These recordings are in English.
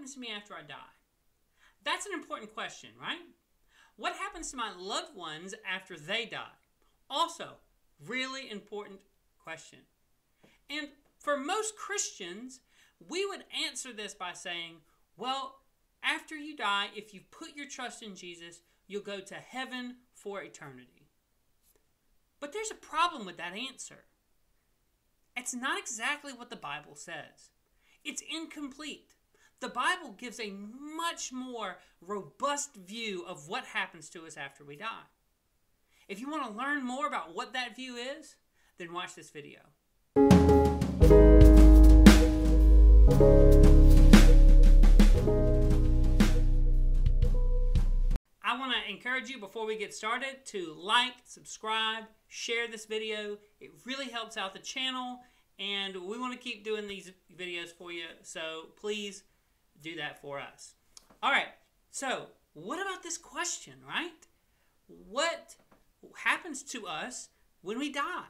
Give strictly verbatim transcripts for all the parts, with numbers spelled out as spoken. happens to me after I die? That's an important question, right? What happens to my loved ones after they die? Also, really important question. And for most Christians, we would answer this by saying, well, after you die, if you put your trust in Jesus, you'll go to heaven for eternity. But there's a problem with that answer. It's not exactly what the Bible says. It's incomplete. The Bible gives a much more robust view of what happens to us after we die. If you want to learn more about what that view is, then watch this video. I want to encourage you before we get started to like, subscribe, share this video. It really helps out the channel, and we want to keep doing these videos for you, so please do that for us. All right, so what about this question, right? What happens to us when we die?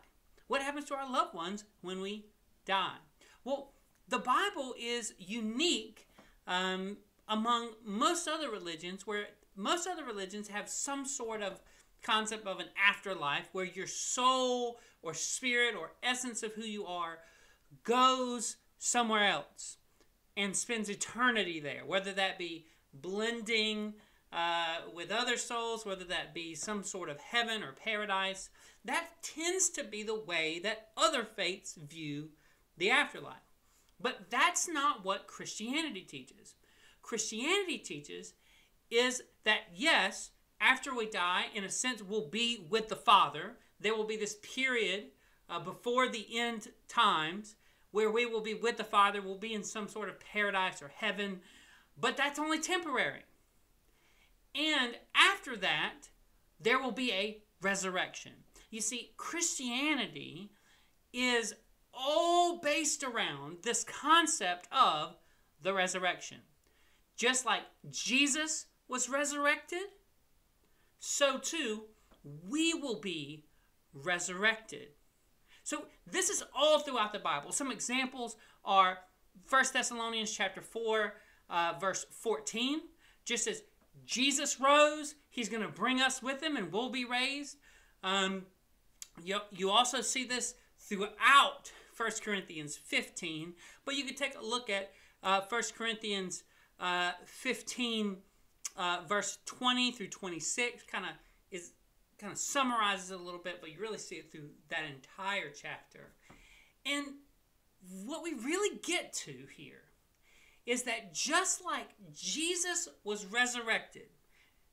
What happens to our loved ones when we die? Well, the Bible is unique um, among most other religions, where most other religions have some sort of concept of an afterlife where your soul or spirit or essence of who you are goes somewhere else and spends eternity there, whether that be blending uh, with other souls, whether that be some sort of heaven or paradise. That tends to be the way that other faiths view the afterlife. But that's not what Christianity teaches. Christianity teaches is that, yes, after we die, in a sense, we'll be with the Father. There will be this period uh, before the end times where we will be with the Father. We'll be in some sort of paradise or heaven, but that's only temporary. And after that, there will be a resurrection. You see, Christianity is all based around this concept of the resurrection. Just like Jesus was resurrected, so too we will be resurrected. So this is all throughout the Bible. Some examples are First Thessalonians chapter four, uh, verse fourteen. Just as Jesus rose, he's going to bring us with him and we'll be raised. Um, you, you also see this throughout First Corinthians fifteen, but you can take a look at uh, First Corinthians uh, fifteen, uh, verse twenty through twenty-six. Kind of is kind of summarizes it a little bit, but you really see it through that entire chapter. And what we really get to here is that just like Jesus was resurrected,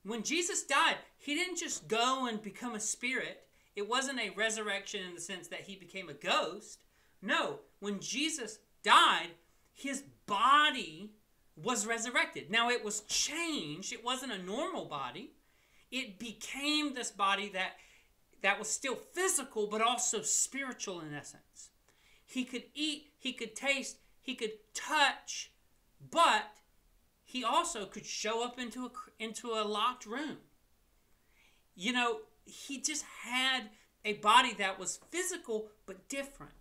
when Jesus died, he didn't just go and become a spirit. It wasn't a resurrection in the sense that he became a ghost. No, when Jesus died, his body was resurrected. Now, it was changed. It wasn't a normal body. It became this body that, that was still physical, but also spiritual in essence. He could eat, he could taste, he could touch, but he also could show up into a, into a locked room. You know, he just had a body that was physical, but different.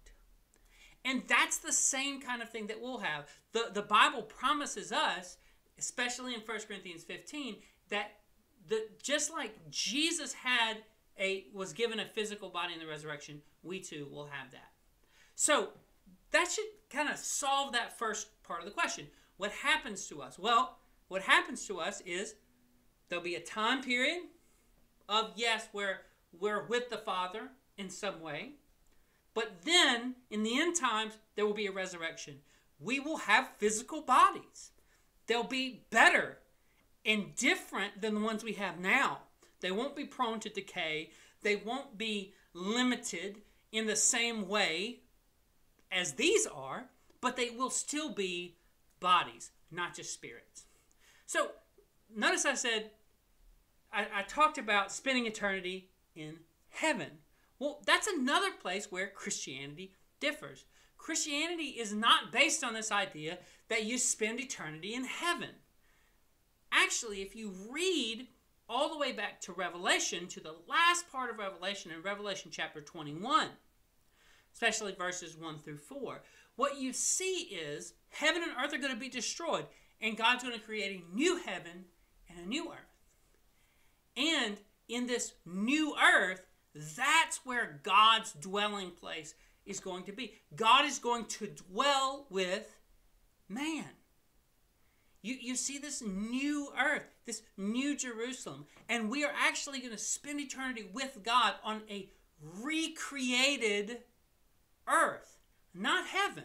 And that's the same kind of thing that we'll have. The, the Bible promises us, especially in First Corinthians fifteen, that the, just like Jesus had a was given a physical body in the resurrection, we too will have that. So that should kind of solve that first part of the question. What happens to us? Well, what happens to us is there'll be a time period of, yes, where we're with the Father in some way. But then, in the end times, there will be a resurrection. We will have physical bodies. They'll be better and different than the ones we have now. They won't be prone to decay. They won't be limited in the same way as these are, but they will still be bodies, not just spirits. So, notice I said, I, I talked about spending eternity in heaven. Well, that's another place where Christianity differs. Christianity is not based on this idea that you spend eternity in heaven. Actually, if you read all the way back to Revelation, to the last part of Revelation, in Revelation chapter twenty-one, especially verses one through four, what you see is heaven and earth are going to be destroyed, And God's going to create a new heaven and a new earth. And in this new earth, that's where God's dwelling place is going to be. God is going to dwell with man. You, you see this new earth, this new Jerusalem. And we are actually going to spend eternity with God on a recreated earth. Not heaven,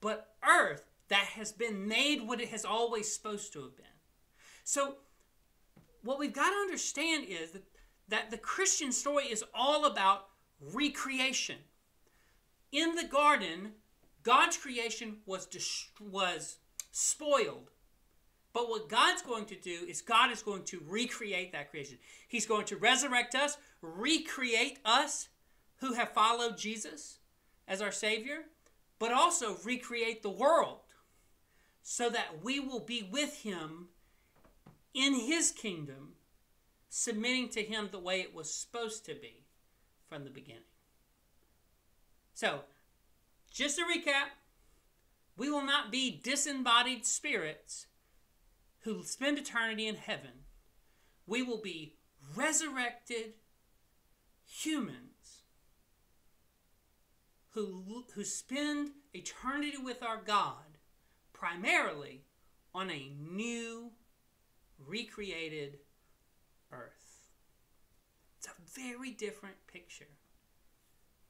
but earth that has been made what it has always supposed to have been. So what we've got to understand is that, that the Christian story is all about recreation. In the garden, God's creation was, was spoiled. But what God's going to do is God is going to recreate that creation. He's going to resurrect us, recreate us who have followed Jesus as our Savior, but also recreate the world so that we will be with Him in His kingdom, submitting to Him the way it was supposed to be from the beginning. So, just to recap, we will not be disembodied spirits who spend eternity in heaven. We will be resurrected humans who, who spend eternity with our God primarily on a new, recreated earth. It's a very different picture.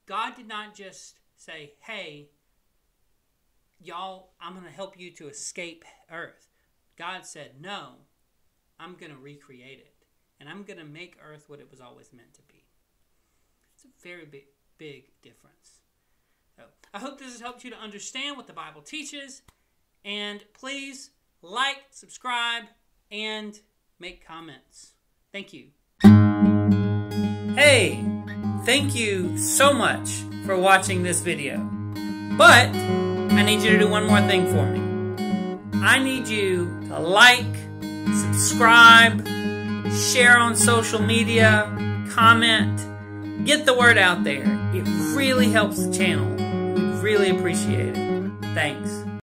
God did not just say, hey, y'all, I'm going to help you to escape earth. God said, no, I'm going to recreate it. And I'm going to make earth what it was always meant to be. It's a very big, big difference. So I hope this has helped you to understand what the Bible teaches. And please like, subscribe, and make comments. Thank you. Hey, thank you so much for watching this video. But I need you to do one more thing for me. I need you to like, subscribe, share on social media, comment, get the word out there. It really helps the channel. We really appreciate it. Thanks.